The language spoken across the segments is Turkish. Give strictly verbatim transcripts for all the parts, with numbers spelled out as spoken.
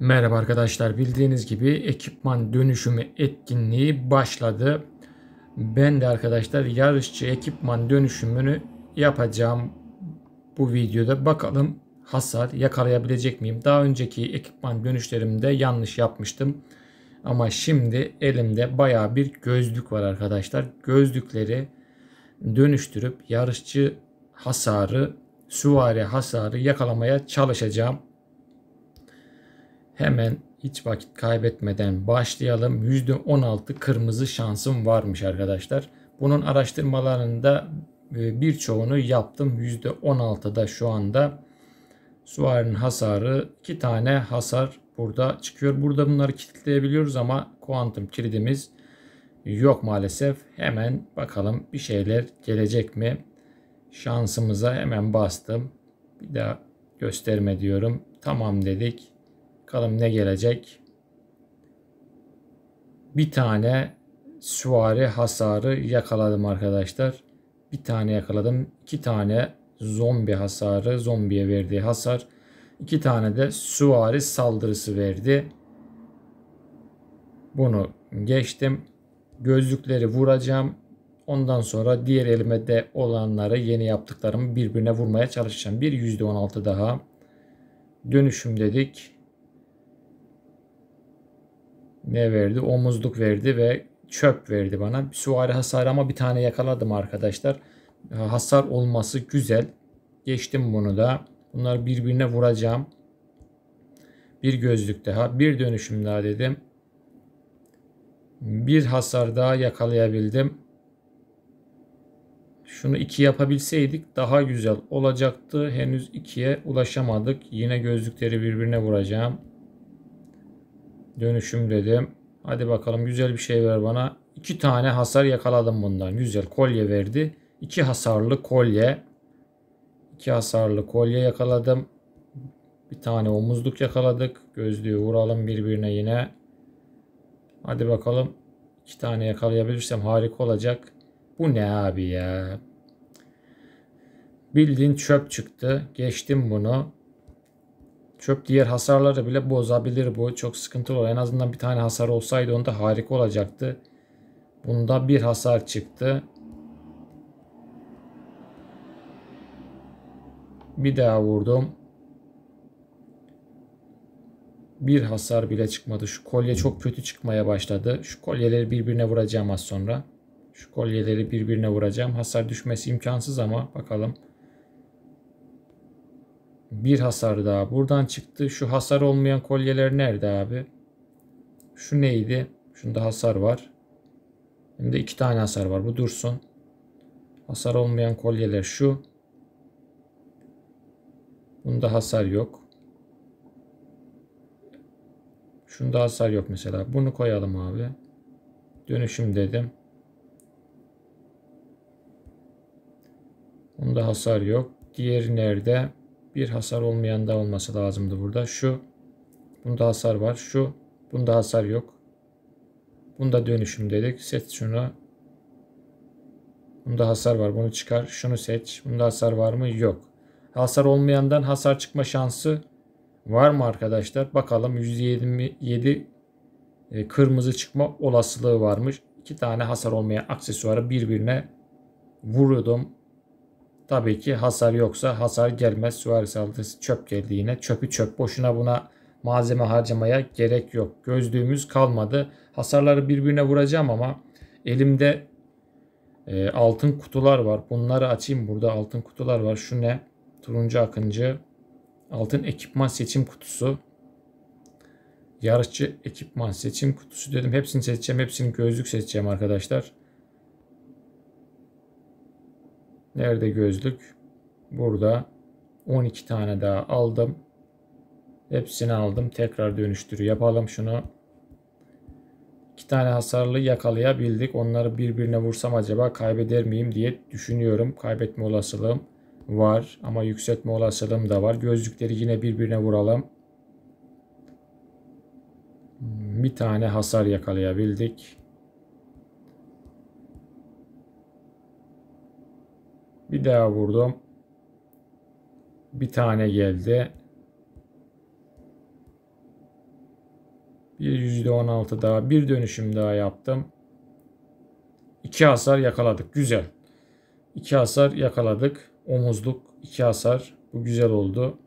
Merhaba arkadaşlar, bildiğiniz gibi ekipman dönüşümü etkinliği başladı. Ben de arkadaşlar yarışçı ekipman dönüşümünü yapacağım bu videoda. Bakalım hasar yakalayabilecek miyim? Daha önceki ekipman dönüşlerimde yanlış yapmıştım. Ama şimdi elimde bayağı bir gözlük var arkadaşlar. Gözlükleri dönüştürüp yarışçı hasarı, süvari hasarı yakalamaya çalışacağım. Hemen hiç vakit kaybetmeden başlayalım. yüzde on altı kırmızı şansım varmış arkadaşlar. Bunun araştırmalarında birçoğunu yaptım. yüzde on altıda şu anda süvarinin hasarı, iki tane hasar burada çıkıyor. Burada bunları kilitleyebiliyoruz ama kuantum kilidimiz yok maalesef. Hemen bakalım bir şeyler gelecek mi? Şansımıza hemen bastım. Bir daha gösterme diyorum. Tamam dedik. Bakalım ne gelecek? Bir tane süvari hasarı yakaladım arkadaşlar. Bir tane yakaladım. İki tane zombi hasarı, zombiye verdiği hasar. İki tane de süvari saldırısı verdi. Bunu geçtim. Gözlükleri vuracağım. Ondan sonra diğer elimde olanları, yeni yaptıklarımı birbirine vurmaya çalışacağım. Bir yüzde on altı daha. Dönüşüm dedik. Ne verdi? Omuzluk verdi ve çöp verdi bana. Süvari hasarı ama bir tane yakaladım arkadaşlar. Hasar olması güzel. Geçtim bunu da. Bunları birbirine vuracağım. Bir gözlük daha. Bir dönüşüm daha dedim. Bir hasar daha yakalayabildim. Şunu iki yapabilseydik daha güzel olacaktı. Henüz ikiye ulaşamadık. Yine gözlükleri birbirine vuracağım. Dönüşüm dedim. Hadi bakalım güzel bir şey ver bana. İki tane hasar yakaladım bundan. Güzel kolye verdi. İki hasarlı kolye. İki hasarlı kolye yakaladım. Bir tane omuzluk yakaladık. Gözlüğü vuralım birbirine yine. Hadi bakalım. İki tane yakalayabilirsem harika olacak. Bu ne abi ya? Bildiğin çöp çıktı. Geçtim bunu. Çöp diğer hasarları bile bozabilir bu. Çok sıkıntılı olur. En azından bir tane hasar olsaydı onda harika olacaktı. Bunda bir hasar çıktı. Bir daha vurdum. Bir hasar bile çıkmadı. Şu kolye çok kötü çıkmaya başladı. Şu kolyeleri birbirine vuracağım az sonra. Şu kolyeleri birbirine vuracağım. Hasar düşmesi imkansız ama bakalım. Bir hasar daha buradan çıktı. Şu hasar olmayan kolyeler nerede abi? Şu neydi? Şunda hasar var. Hem de iki tane hasar var. Bu dursun. Hasar olmayan kolyeler şu. Bunda hasar yok. Şunda hasar yok mesela. Bunu koyalım abi. Dönüşüm dedim. Bunda hasar yok. Diğeri nerede? Bir hasar olmayan da olması lazımdı burada. Şu. Bunda hasar var. Şu. Bunda hasar yok. Bunda dönüşüm dedik. Seç şunu. Bunda hasar var. Bunu çıkar. Şunu seç. Bunda hasar var mı? Yok. Hasar olmayandan hasar çıkma şansı var mı arkadaşlar? Bakalım yüzde yirmi yedi kırmızı çıkma olasılığı varmış. İki tane hasar olmayan aksesuarı birbirine vuruyordum. Tabii ki hasar yoksa hasar gelmez. Süvari saldırısı çöp geldi yine. Çöpü çöp. Boşuna buna malzeme harcamaya gerek yok. Gözlüğümüz kalmadı. Hasarları birbirine vuracağım ama elimde e, altın kutular var. Bunları açayım. Burada altın kutular var. Şu ne? Turuncu akıncı. Altın ekipman seçim kutusu. Yarışçı ekipman seçim kutusu dedim. Hepsini seçeceğim. Hepsini gözlük seçeceğim arkadaşlar. Nerede gözlük? Burada. on iki tane daha aldım. Hepsini aldım. Tekrar dönüştürü yapalım şunu. iki tane hasarlı yakalayabildik. Onları birbirine vursam acaba kaybeder miyim diye düşünüyorum. Kaybetme olasılığım var ama yükseltme olasılığım da var. Gözlükleri yine birbirine vuralım. Bir tane hasar yakalayabildik. Bir daha vurdum. Bir tane geldi. Bir yüzde on altı daha. Bir dönüşüm daha yaptım. iki hasar yakaladık. Güzel. iki hasar yakaladık. Omuzluk iki hasar. Bu güzel oldu.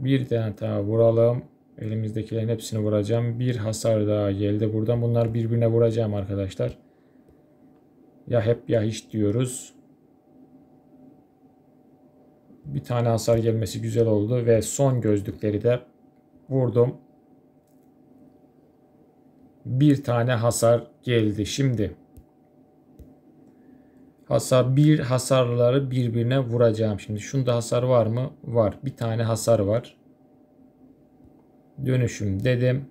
Bir tane daha vuralım. Elimizdekilerin hepsini vuracağım. Bir hasar daha geldi. Buradan bunlar birbirine vuracağım arkadaşlar. Ya hep ya hiç diyoruz. Bir tane hasar gelmesi güzel oldu. Ve son gözlükleri de vurdum. Bir tane hasar geldi. Şimdi hasar, bir hasarları birbirine vuracağım. Şimdi şunda hasar var mı? Var. Bir tane hasar var. Dönüşüm dedim.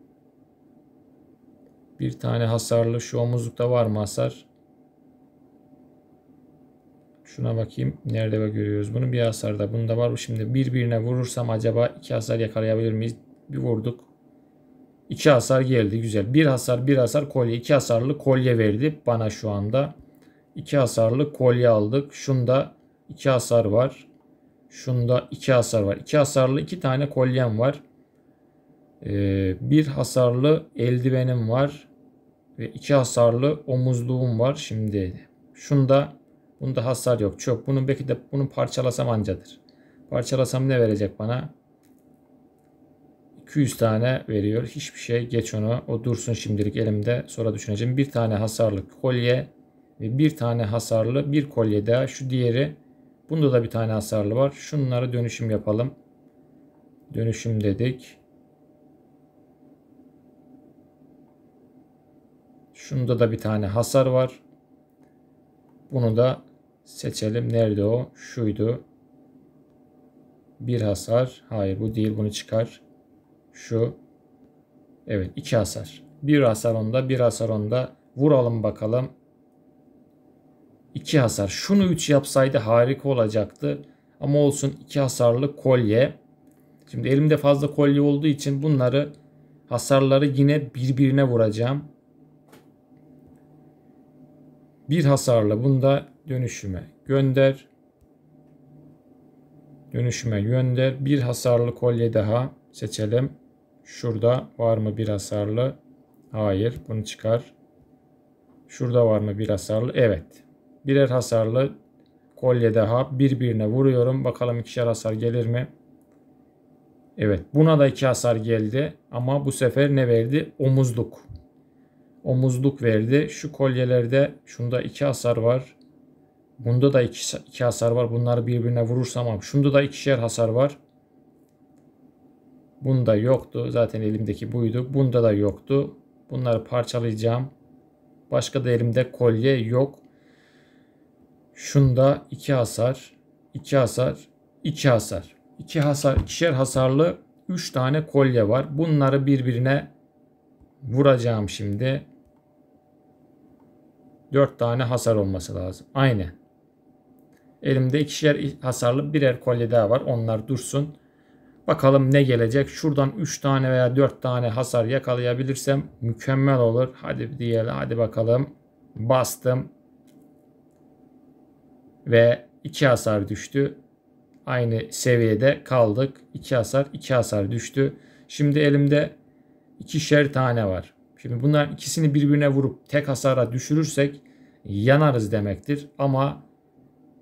Bir tane hasarlı. Şu omuzlukta var mı hasar? Şuna bakayım. Nerede görüyoruz bunu? Bir hasar da bunda var. Şimdi birbirine vurursam acaba iki hasar yakalayabilir miyiz? Bir vurduk. İki hasar geldi. Güzel. Bir hasar, bir hasar kolye. İki hasarlı kolye verdi bana şu anda. İki hasarlı kolye aldık. Şunda iki hasar var. Şunda iki hasar var. İki hasarlı iki tane kolyem var. Ee, bir hasarlı eldivenim var. Ve iki hasarlı omuzluğum var. Şimdi şunda, bunda hasar yok. Çok. Bunu belki de bunu parçalasam ancadır. Parçalasam ne verecek bana? iki yüz tane veriyor. Hiçbir şey. Geç onu. O dursun şimdilik elimde. Sonra düşüneceğim. Bir tane hasarlı kolye ve bir tane hasarlı bir kolye daha. Şu diğeri. Bunda da bir tane hasarlı var. Şunları dönüşüm yapalım. Dönüşüm dedik. Şunda da bir tane hasar var. Bunu da seçelim. Nerede o? Şuydu. Bir hasar. Hayır, bu değil. Bunu çıkar. Şu. Evet, iki hasar. Bir hasar onda, bir hasar onda. Vuralım bakalım. İki hasar. Şunu üç yapsaydı harika olacaktı. Ama olsun, iki hasarlı kolye. Şimdi elimde fazla kolye olduğu için bunları, hasarları yine birbirine vuracağım. Bir hasarla bunda dönüşüme gönder. Dönüşüme gönder. Bir hasarlı kolye daha seçelim. Şurada var mı bir hasarlı? Hayır. Bunu çıkar. Şurada var mı bir hasarlı? Evet. Birer hasarlı kolye daha birbirine vuruyorum. Bakalım ikişer hasar gelir mi? Evet. Buna da iki hasar geldi. Ama bu sefer ne verdi? Omuzluk. Omuzluk verdi. Şu kolyelerde, şunda iki hasar var. Bunda da iki, iki hasar var. Bunları birbirine vurursam, şunda da ikişer hasar var. Bunda yoktu. Zaten elimdeki buydu. Bunda da yoktu. Bunları parçalayacağım. Başka da elimde kolye yok. Şunda iki hasar, iki hasar, iki hasar. İki hasar, ikişer hasarlı üç tane kolye var. Bunları birbirine vuracağım şimdi. dört tane hasar olması lazım. Aynen. Elimde ikişer hasarlı birer kolye daha var. Onlar dursun. Bakalım ne gelecek. Şuradan üç tane veya dört tane hasar yakalayabilirsem mükemmel olur. Hadi diyelim. Hadi bakalım. Bastım. Ve iki hasar düştü. Aynı seviyede kaldık. iki hasar, iki hasar düştü. Şimdi elimde ikişer tane var. Şimdi bunların ikisini birbirine vurup tek hasara düşürürsek yanarız demektir. Ama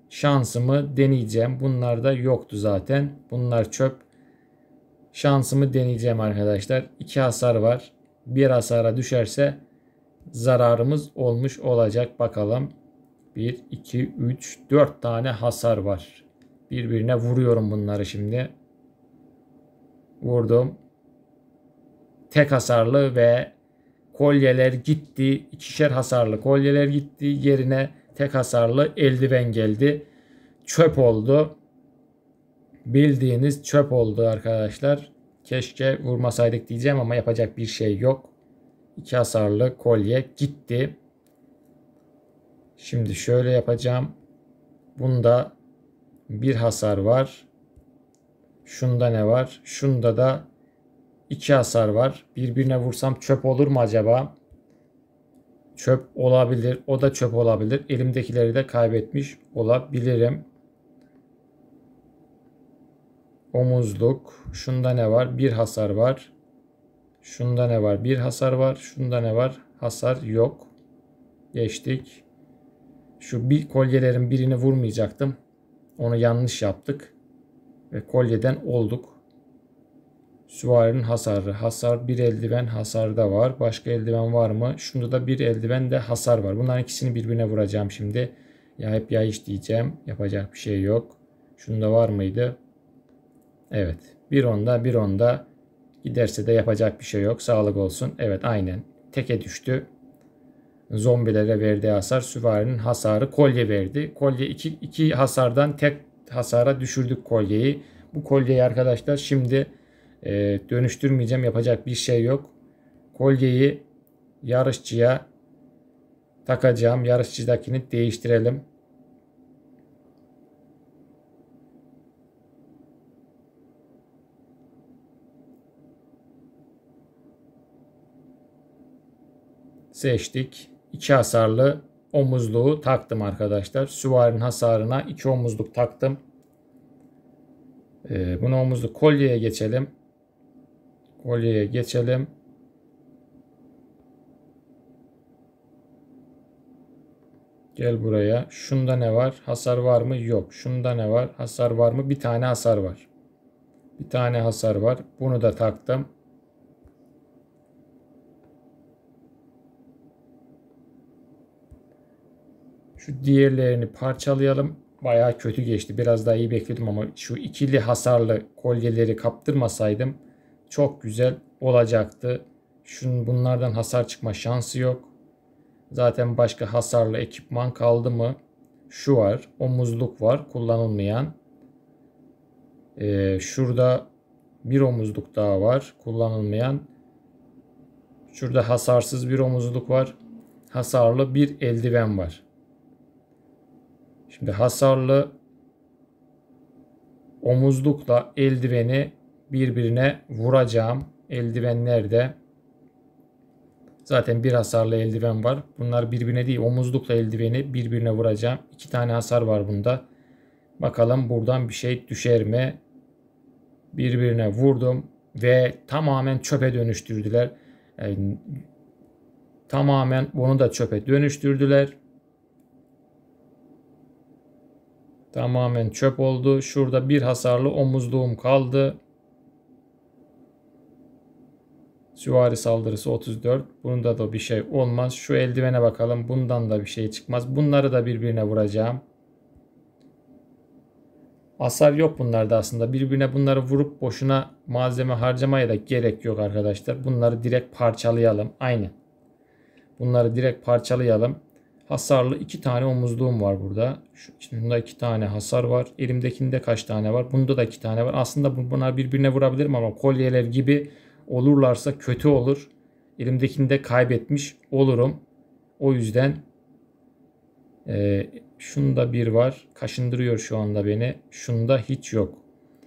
şansımı deneyeceğim. Bunlar da yoktu zaten. Bunlar çöp. Şansımı deneyeceğim arkadaşlar. iki hasar var. bir hasara düşerse zararımız olmuş olacak. Bakalım. bir, iki, üç, dört tane hasar var. Birbirine vuruyorum bunları şimdi. Vurdum. Tek hasarlı ve kolyeler gitti. İkişer hasarlı kolyeler gitti. Yerine tek hasarlı eldiven geldi. Çöp oldu. Bildiğiniz çöp oldu arkadaşlar. Keşke vurmasaydık diyeceğim ama yapacak bir şey yok. İki hasarlı kolye gitti. Şimdi şöyle yapacağım. Bunda bir hasar var. Şunda ne var? Şunda da İki hasar var. Birbirine vursam çöp olur mu acaba? Çöp olabilir. O da çöp olabilir. Elimdekileri de kaybetmiş olabilirim. omuzluk. Şunda ne var? Bir hasar var. Şunda ne var? Bir hasar var. Şunda ne var? Hasar yok. Geçtik. Şu bir kolyelerin birini vurmayacaktım. Onu yanlış yaptık. Ve kolyeden olduk. Süvarinin hasarı. Hasar bir eldiven hasarda var. Başka eldiven var mı? Şunda da bir eldiven de hasar var. Bunların ikisini birbirine vuracağım şimdi. Ya hep ya hiç diyeceğim. Yapacak bir şey yok. Şunda var mıydı? Evet. Bir onda bir onda giderse de yapacak bir şey yok. Sağlık olsun. Evet aynen. Teke düştü. Zombilere verdiği hasar. Süvarinin hasarı kolye verdi. Kolye iki, iki hasardan tek hasara düşürdük kolyeyi. Bu kolyeyi arkadaşlar şimdi e, dönüştürmeyeceğim. Yapacak bir şey yok. Kolyeyi yarışçıya takacağım. Yarışçıdakini değiştirelim. Seçtik. İki hasarlı omuzluğu taktım arkadaşlar. Süvarinin hasarına iki omuzluk taktım. Ee, bunu omuzluk kolyeye geçelim. Kolyeye geçelim. Gel buraya. Şunda ne var? Hasar var mı? Yok. Şunda ne var? Hasar var mı? Bir tane hasar var. Bir tane hasar var. Bunu da taktım. Şu diğerlerini parçalayalım. Bayağı kötü geçti. Biraz daha iyi bekledim ama şu ikili hasarlı kolyeleri kaptırmasaydım çok güzel olacaktı. Şunun bunlardan hasar çıkma şansı yok. Zaten başka hasarlı ekipman kaldı mı? Şu var. Omuzluk var. Kullanılmayan. Ee, şurada bir omuzluk daha var. Kullanılmayan. Şurada hasarsız bir omuzluk var. Hasarlı bir eldiven var. Şimdi hasarlı omuzlukla eldiveni birbirine vuracağım. Eldiven nerede? Zaten bir hasarlı eldiven var. Bunlar birbirine değil, omuzlukla eldiveni birbirine vuracağım. İki tane hasar var bunda. Bakalım buradan bir şey düşer mi? Birbirine vurdum ve tamamen çöpe dönüştürdüler. Yani, tamamen onu da çöpe dönüştürdüler. Tamamen çöp oldu. Şurada bir hasarlı omuzluğum kaldı. Süvari saldırısı otuz dört. Bunda da bir şey olmaz. Şu eldivene bakalım. Bundan da bir şey çıkmaz. Bunları da birbirine vuracağım. Hasar yok bunlarda aslında. Birbirine bunları vurup boşuna malzeme harcamaya da gerek yok arkadaşlar. Bunları direkt parçalayalım. Aynı. Bunları direkt parçalayalım. Hasarlı iki tane omuzluğum var burada. Şunda iki tane hasar var. Elimdekinde kaç tane var? Bunda da iki tane var. Aslında bunlar birbirine vurabilirim ama kolyeler gibi olurlarsa kötü olur. Elimdekini de kaybetmiş olurum. O yüzden e, şunda bir var. Kaşındırıyor şu anda beni. Şunda hiç yok.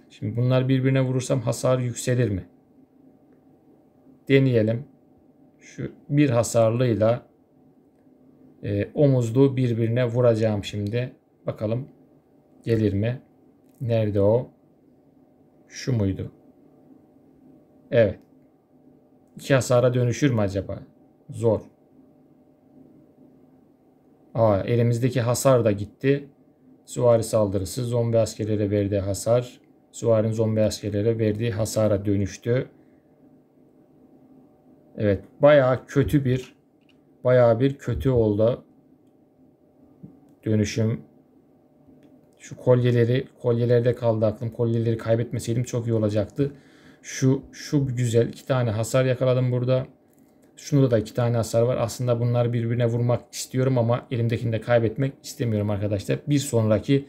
Şimdi bunlar birbirine vurursam hasar yükselir mi? Deneyelim. Şu bir hasarlıyla E, omuzluğu birbirine vuracağım şimdi. Bakalım gelir mi? Nerede o? Şu muydu? Evet. İki hasara dönüşür mü acaba? Zor. Aa, elimizdeki hasar da gitti. Süvari saldırısı zombi askerlere verdiği hasar. Süvarinin zombi askerlere verdiği hasara dönüştü. Evet. Bayağı kötü bir Bayağı bir kötü oldu dönüşüm. Şu kolyeleri, kolyelerde kaldı aklım. Kolyeleri kaybetmeseydim çok iyi olacaktı. Şu şu güzel iki tane hasar yakaladım burada. Şunda da iki tane hasar var. Aslında bunları birbirine vurmak istiyorum ama elimdekini de kaybetmek istemiyorum arkadaşlar. Bir sonraki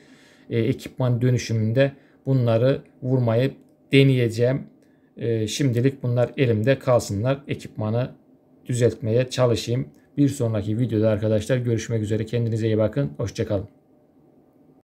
e, ekipman dönüşümünde bunları vurmayı deneyeceğim. E, şimdilik bunlar elimde kalsınlar. Ekipmanı düzeltmeye çalışayım. Bir sonraki videoda arkadaşlar görüşmek üzere. Kendinize iyi bakın. Hoşça kalın.